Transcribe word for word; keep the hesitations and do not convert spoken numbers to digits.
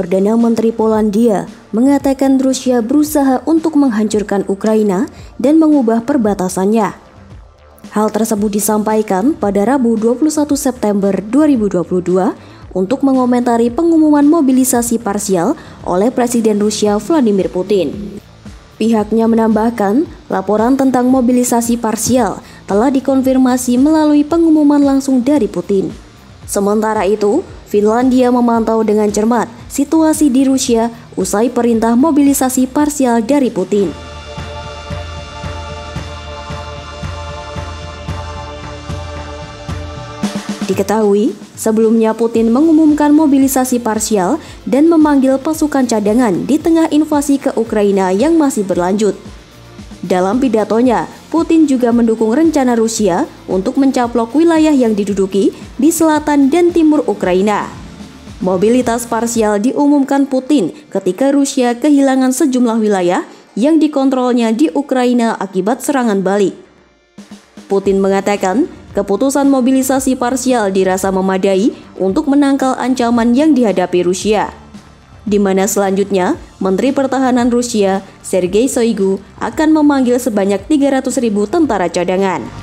Perdana Menteri Polandia mengatakan Rusia berusaha untuk menghancurkan Ukraina dan mengubah perbatasannya. Hal tersebut disampaikan pada Rabu dua puluh satu September dua ribu dua puluh dua untuk mengomentari pengumuman mobilisasi parsial oleh Presiden Rusia Vladimir Putin. Pihaknya menambahkan, laporan tentang mobilisasi parsial telah dikonfirmasi melalui pengumuman langsung dari Putin. Sementara itu, Finlandia memantau dengan cermat situasi di Rusia usai perintah mobilisasi parsial dari Putin. Diketahui, sebelumnya Putin mengumumkan mobilisasi parsial dan memanggil pasukan cadangan di tengah invasi ke Ukraina yang masih berlanjut. Dalam pidatonya, Putin juga mendukung rencana Rusia untuk mencaplok wilayah yang diduduki di selatan dan timur Ukraina. Mobilitas parsial diumumkan Putin ketika Rusia kehilangan sejumlah wilayah yang dikontrolnya di Ukraina akibat serangan balik. Putin mengatakan, keputusan mobilisasi parsial dirasa memadai untuk menangkal ancaman yang dihadapi Rusia, di mana selanjutnya Menteri Pertahanan Rusia Sergei Shoigu akan memanggil sebanyak tiga ratus ribu tentara cadangan.